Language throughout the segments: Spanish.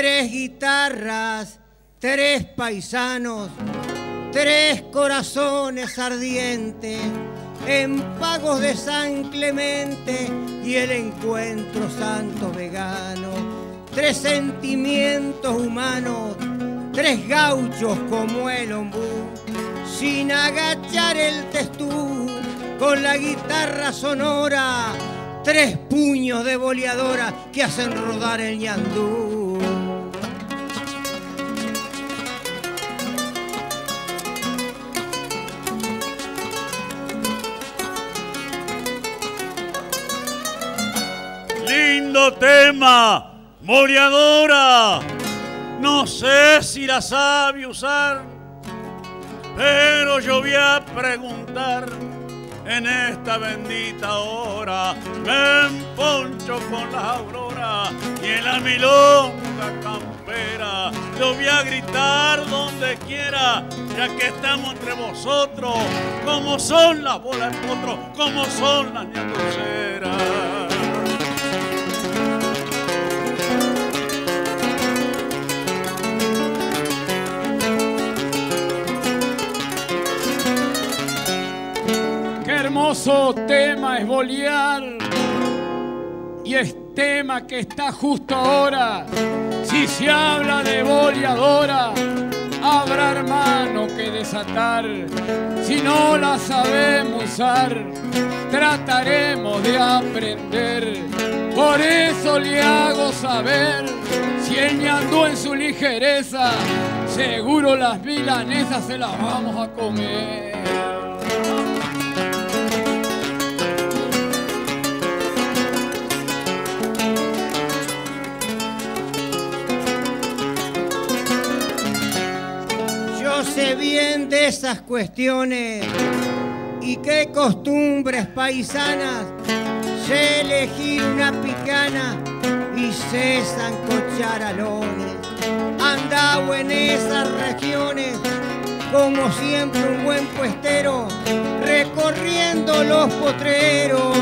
tres guitarras, tres paisanos, tres corazones ardientes, empagos de San Clemente y el encuentro santo vegano, tres sentimientos humanos, tres gauchos como el ombú, sin agachar el testú, con la guitarra sonora, tres puños de boleadora que hacen rodar el ñandú. Lindo tema, boleadora. No sé si la sabe usar, pero yo voy a preguntar en esta bendita hora. Me emponcho con las auroras y en la milonga campera yo voy a gritar donde quiera, ya que estamos entre vosotros, como son las bolas del potro, como son las ñanduceras. Hermoso tema es bolear, y es tema que está justo ahora. Si se habla de boleadora, habrá hermano que desatar. Si no la sabemos usar, trataremos de aprender. Por eso le hago saber, si el ñandú en su ligereza, seguro las milanesas se las vamos a comer. Sé bien de esas cuestiones y qué costumbres paisanas, sé elegir una picana y sé zancochar alones. Andao en esas regiones como siempre un buen puestero, recorriendo los potreros,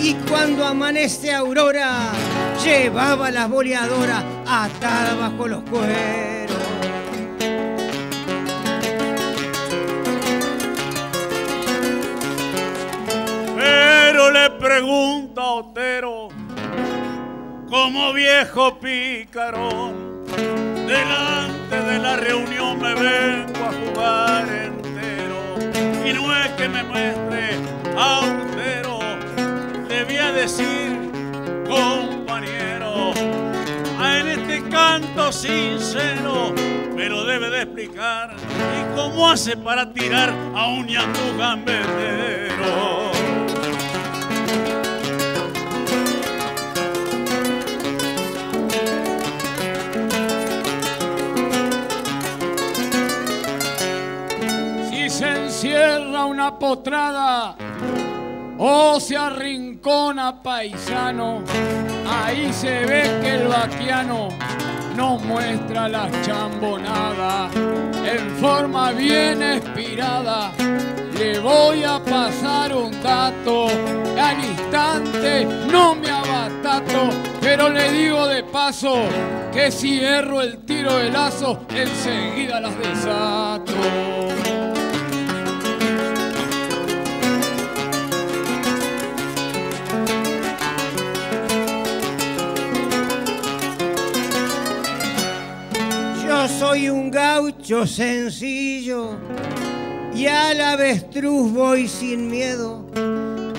y cuando amanece aurora llevaba las boleadoras atadas bajo los cueros. Le pregunta a Otero, como viejo picarón, delante de la reunión me vengo a jugar entero. Y no es que me muestre a Otero, le voy a decir, compañero, en este canto sincero me lo debe de explicar, y cómo hace para tirar a un ñandú gambetero. Cierra una potrada o se arrincona paisano, ahí se ve que el vaquiano nos muestra la chambonada. En forma bien expirada le voy a pasar un dato, al instante no me abatato, pero le digo de paso que si erro el tiro de lazo enseguida las desato. Yo soy un gaucho sencillo y al avestruz voy sin miedo,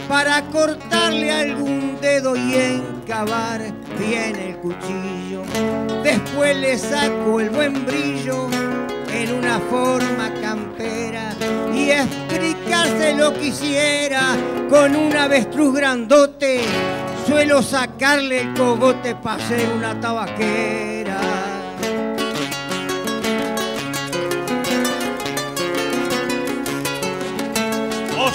para cortarle algún dedo y encavar bien el cuchillo. Después le saco el buen brillo en una forma campera, y explicárselo quisiera con un avestruz grandote, suelo sacarle el cogote para hacer una tabaquera.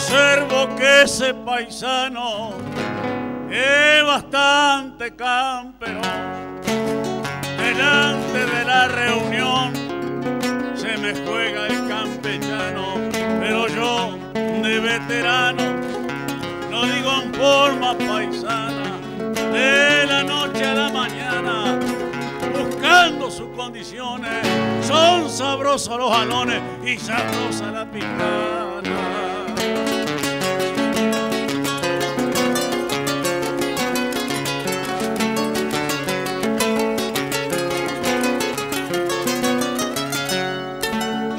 Observo que ese paisano es bastante camperón. Delante de la reunión se me juega el campechano, pero yo de veterano lo digo en forma paisana, de la noche a la mañana buscando condiciones, son sabrosos los jalones y sabrosa la picana.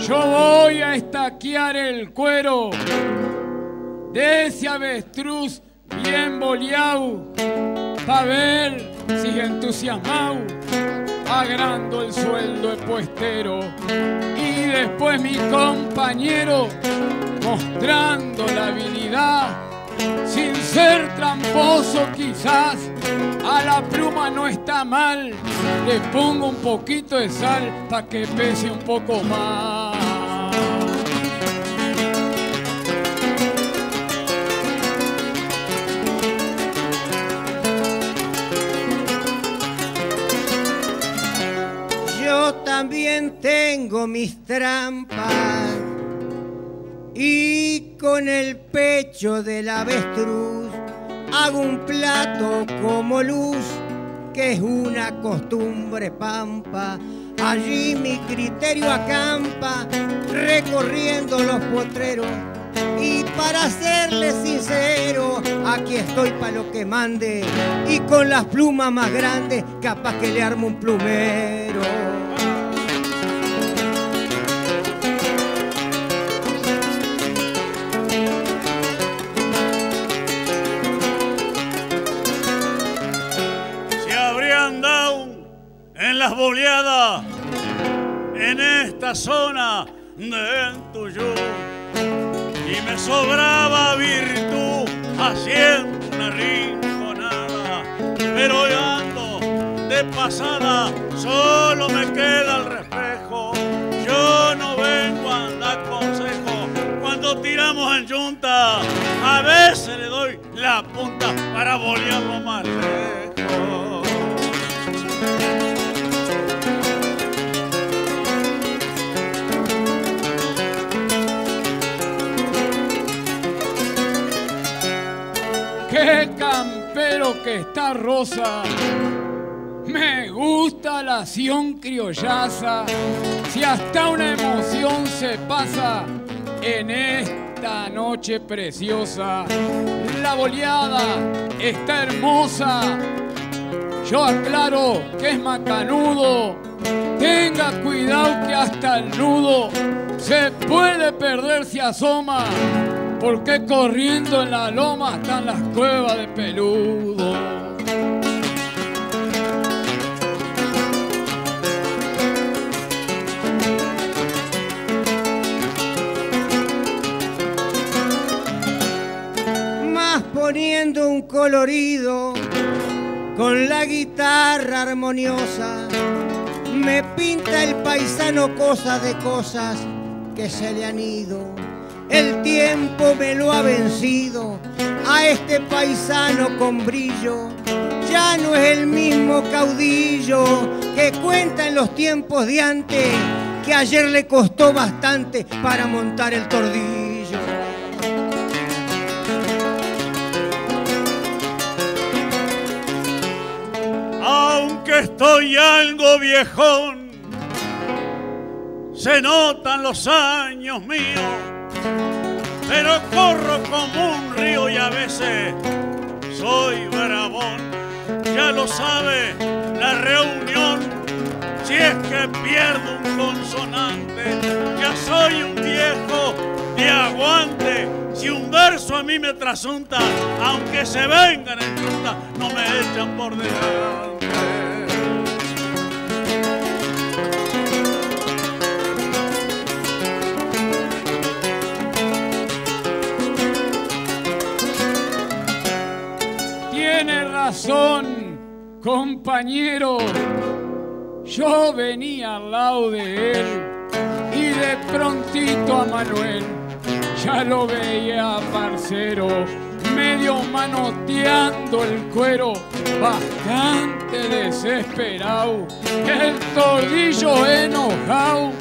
Yo voy a estaquear el cuero de ese avestruz bien boleado, pa' ver si entusiasmado, agrando el sueldo de puestero. Y después mi compañero, mostrando la habilidad, sin ser tramposo quizás, a la pluma no está mal, le pongo un poquito de sal pa' que pese un poco más. También tengo mis trampas y con el pecho del avestruz hago un plato como luz, que es una costumbre pampa. Allí mi criterio acampa recorriendo los potreros, y para serle sincero, aquí estoy pa' lo que mande, y con las plumas más grandes capaz que le armo un plumero. En las boleadas, en esta zona del Tuyú, y me sobraba virtud haciendo una rinconada, pero hoy ando de pasada, solo me queda el reflejo. Yo no vengo a andar consejo, cuando tiramos en yunta, a veces le doy la punta para bolearlo más lejos. ¡Qué campero que está Rosa! Me gusta la acción criollaza, si hasta una emoción se pasa en esta noche preciosa. La boleada está hermosa, yo aclaro que es macanudo, tenga cuidado que hasta el nudo se puede perder si asoma, porque corriendo en la loma están las cuevas de peludo. Más poniendo un colorido con la guitarra armoniosa, me pinta el paisano cosas de cosas que se le han ido. El tiempo me lo ha vencido a este paisano con brillo. Ya no es el mismo caudillo que cuenta en los tiempos de antes, que ayer le costó bastante para montar el tordillo. Aunque estoy algo viejón, se notan los años míos, pero corro como un río y a veces soy bravón. Ya lo sabe la reunión, si es que pierdo un consonante. Ya soy un viejo de aguante, si un verso a mí me trasunta, aunque se vengan en junta, no me echan por delante. Tiene razón, compañero, yo venía al lado de él y de prontito a Manuel ya lo veía parcero, medio manoteando el cuero, bastante desesperado, el tordillo enojado,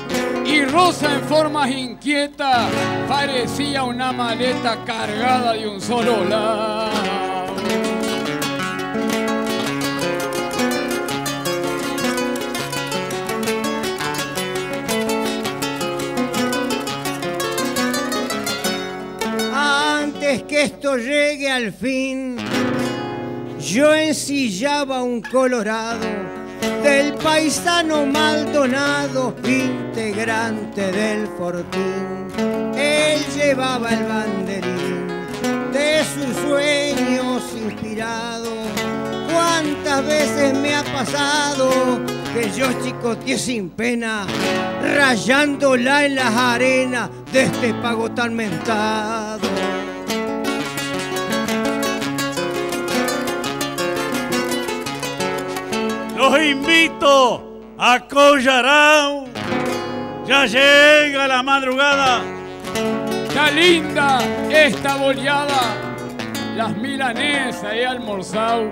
y Rosa en formas inquietas, parecía una maleta cargada de un solo lado. antes que esto llegue al fin, yo ensillaba un colorado del paisano Maldonado, integrante del fortín. Él llevaba el banderín de sus sueños inspirado. Cuántas veces me ha pasado que yo chicoteé sin pena, rayándola en las arenas de este pago tan mentado. Los invito a Collarán, ya llega la madrugada. Ya linda esta boleada, las milanesas he almorzado.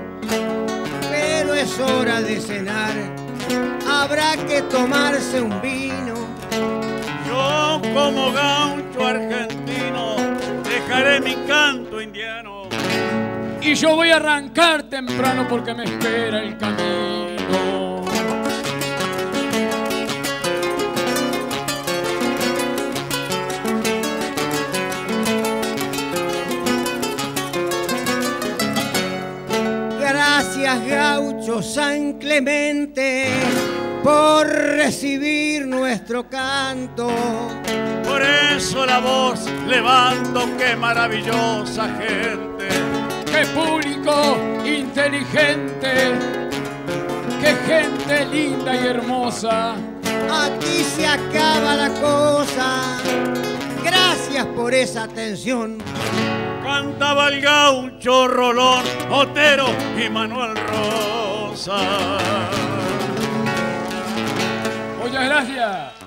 Pero es hora de cenar, habrá que tomarse un vino. Yo como gaucho argentino dejaré mi canto indiano. Y yo voy a arrancar temprano porque me espera el camino. Gracias, gaucho San Clemente, por recibir nuestro canto. Por eso la voz levanto, qué maravillosa gente, qué público inteligente, qué gente linda y hermosa. Aquí se acaba la cosa, gracias por esa atención. Cantaba el gaucho Rolón, Otero y Manuel Larrosa. Muchas gracias.